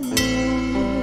cintamu.